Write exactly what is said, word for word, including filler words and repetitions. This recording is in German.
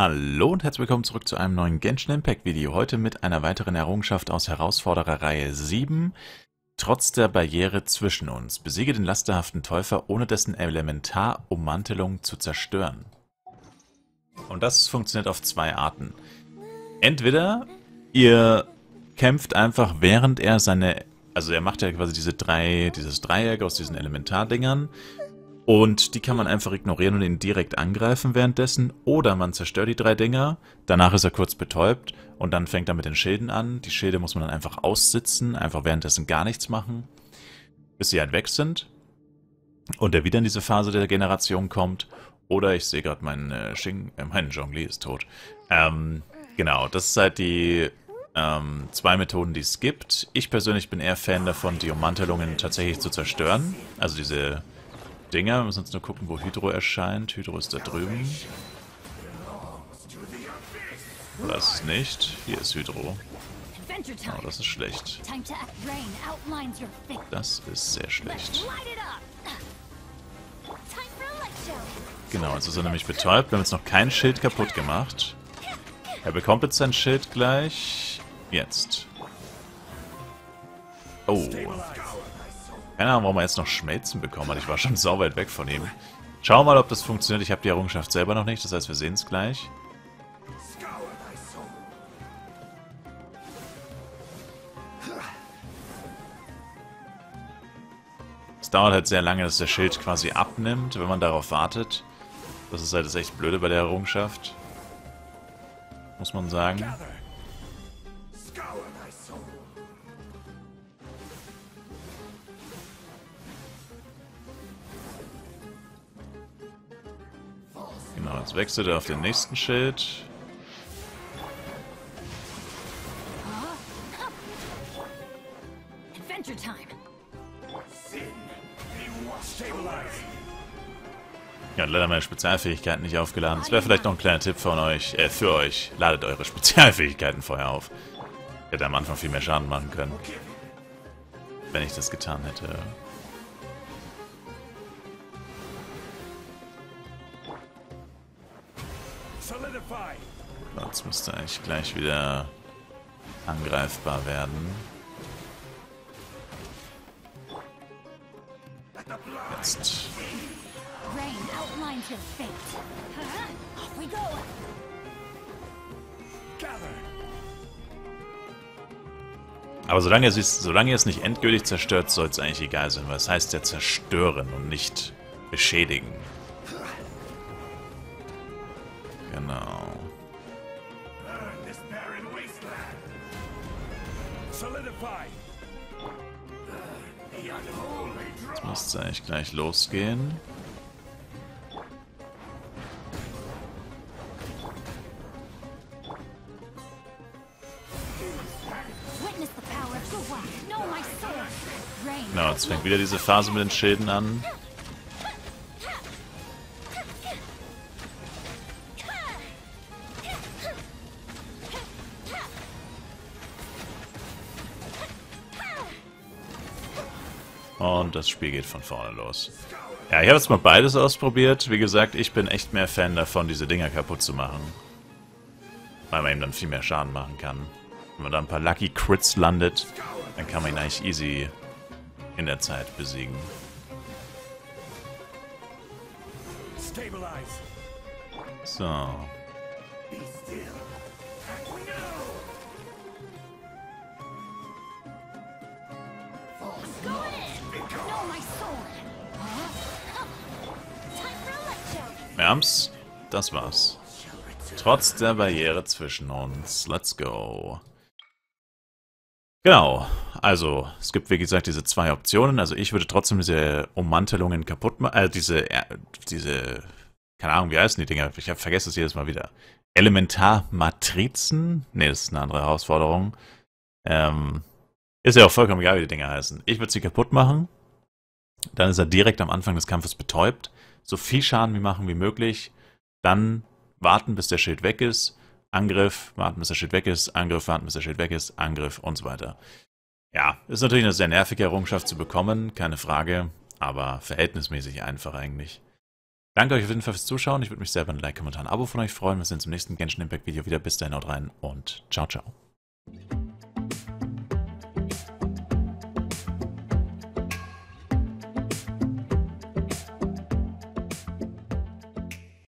Hallo und herzlich willkommen zurück zu einem neuen Genshin Impact Video. Heute mit einer weiteren Errungenschaft aus Herausfordererreihe sieben. Trotz der Barriere zwischen uns. Besiege den lasterhaften Täufer, ohne dessen Elementarummantelung zu zerstören. Und das funktioniert auf zwei Arten. Entweder ihr kämpft einfach, während er seine... Also er macht ja quasi diese drei, dieses Dreieck aus diesen Elementardingern. Und die kann man einfach ignorieren und ihn direkt angreifen währenddessen. Oder man zerstört die drei Dinger, danach ist er kurz betäubt und dann fängt er mit den Schilden an. Die Schilde muss man dann einfach aussitzen, einfach währenddessen gar nichts machen, bis sie halt weg sind. Und er wieder in diese Phase der Generation kommt. Oder ich sehe gerade, mein, äh, Xing, äh, mein Zhongli ist tot. Ähm, genau, das sind halt die ähm, zwei Methoden, die es gibt. Ich persönlich bin eher Fan davon, die Ummantelungen tatsächlich zu zerstören. Also diese... Dinger, wir müssen uns nur gucken, wo Hydro erscheint. Hydro ist da drüben. Das ist nicht. Hier ist Hydro. Oh, das ist schlecht. Das ist sehr schlecht. Genau, jetzt ist er nämlich betäubt. Wir haben jetzt noch kein Schild kaputt gemacht. Er bekommt jetzt sein Schild gleich. Jetzt. Oh. Keine Ahnung, warum er jetzt noch Schmelzen bekommen hat. Ich war schon sau weit weg von ihm. Schauen wir mal, ob das funktioniert. Ich habe die Errungenschaft selber noch nicht. Das heißt, wir sehen es gleich. Es dauert halt sehr lange, dass der Schild quasi abnimmt, wenn man darauf wartet. Das ist halt das echt Blöde bei der Errungenschaft. Muss man sagen. Genau, jetzt wechselt er auf den nächsten Schild. Ja, leider meine Spezialfähigkeiten nicht aufgeladen. Das wäre vielleicht noch ein kleiner Tipp von euch, äh, für euch. Ladet eure Spezialfähigkeiten vorher auf. Ich hätte am Anfang viel mehr Schaden machen können, wenn ich das getan hätte. Jetzt müsste eigentlich gleich wieder angreifbar werden. Jetzt. Aber solange ihr es, solange ihr es nicht endgültig zerstört, soll es eigentlich egal sein, weil es heißt ja zerstören und nicht beschädigen. Genau. Jetzt müsste es eigentlich gleich losgehen. Genau, jetzt fängt wieder diese Phase mit den Schilden an. Und das Spiel geht von vorne los. Ja, ich habe jetzt mal beides ausprobiert. Wie gesagt, ich bin echt mehr Fan davon, diese Dinger kaputt zu machen. Weil man ihm dann viel mehr Schaden machen kann. Wenn man da ein paar Lucky Crits landet, dann kann man ihn eigentlich easy in der Zeit besiegen. So. Wir haben's. Das war's. Trotz der Barriere zwischen uns. Let's go. Genau. Also, es gibt wie gesagt diese zwei Optionen. Also ich würde trotzdem diese Ummantelungen kaputt machen. Äh, diese, äh, diese, keine Ahnung, wie heißen die Dinger? Ich hab, vergesse es jedes Mal wieder. Elementarmatrizen? Ne, das ist eine andere Herausforderung. Ähm, ist ja auch vollkommen egal, wie die Dinger heißen. Ich würde sie kaputt machen. Dann ist er direkt am Anfang des Kampfes betäubt. So viel Schaden wie machen wie möglich. Dann warten, bis der Schild weg ist. Angriff, warten, bis der Schild weg ist. Angriff, warten, bis der Schild weg ist. Angriff und so weiter. Ja, ist natürlich eine sehr nervige Errungenschaft zu bekommen. Keine Frage. Aber verhältnismäßig einfach eigentlich. Danke euch auf jeden Fall fürs Zuschauen. Ich würde mich sehr über ein Like, Kommentar und ein Abo von euch freuen. Wir sehen uns im nächsten Genshin Impact Video wieder. Bis dahin, haut rein und ciao, ciao.